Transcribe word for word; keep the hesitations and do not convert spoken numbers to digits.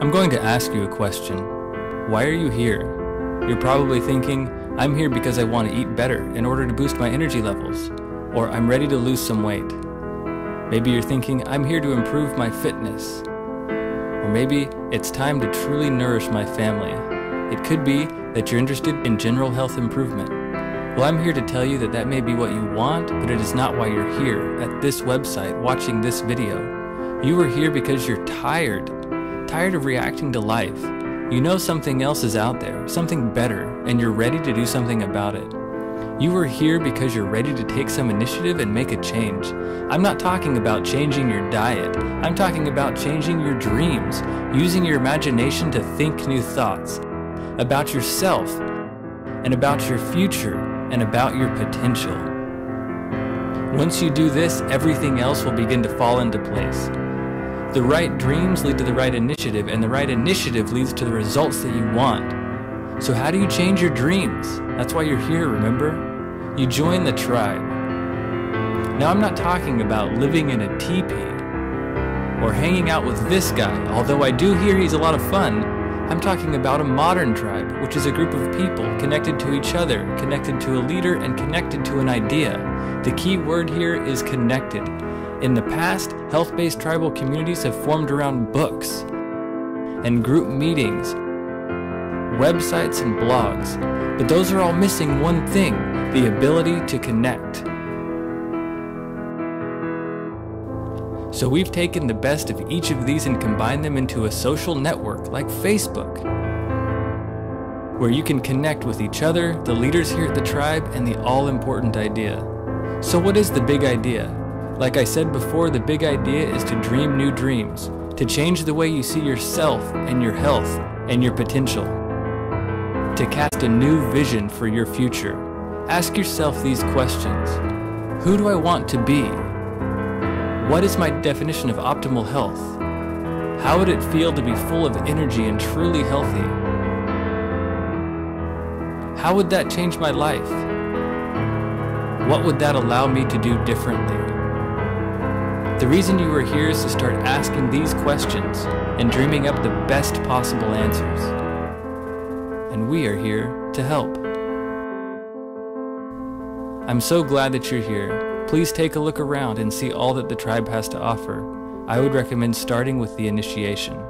I'm going to ask you a question. Why are you here? You're probably thinking, I'm here because I want to eat better in order to boost my energy levels, or I'm ready to lose some weight. Maybe you're thinking, I'm here to improve my fitness, or maybe it's time to truly nourish my family. It could be that you're interested in general health improvement. Well, I'm here to tell you that that may be what you want, but it is not why you're here at this website watching this video. You are here because you're tired. Tired of reacting to life. You know something else is out there, something better, and you're ready to do something about it. You are here because you're ready to take some initiative and make a change. I'm not talking about changing your diet. I'm talking about changing your dreams, using your imagination to think new thoughts about yourself and about your future and about your potential. Once you do this, everything else will begin to fall into place. The right dreams lead to the right initiative, and the right initiative leads to the results that you want. So how do you change your dreams? That's why you're here, remember? You join the tribe. Now, I'm not talking about living in a teepee or hanging out with this guy, although I do hear he's a lot of fun. I'm talking about a modern tribe, which is a group of people connected to each other, connected to a leader, and connected to an idea. The key word here is connected. In the past, health-based tribal communities have formed around books and group meetings, websites and blogs, but those are all missing one thing: the ability to connect. So we've taken the best of each of these and combined them into a social network like Facebook, where you can connect with each other, the leaders here at the tribe, and the all-important idea. So what is the big idea? Like I said before, the big idea is to dream new dreams, to change the way you see yourself and your health and your potential, to cast a new vision for your future. Ask yourself these questions. Who do I want to be? What is my definition of optimal health? How would it feel to be full of energy and truly healthy? How would that change my life? What would that allow me to do differently? The reason you are here is to start asking these questions and dreaming up the best possible answers. And we are here to help. I'm so glad that you're here. Please take a look around and see all that the tribe has to offer. I would recommend starting with the initiation.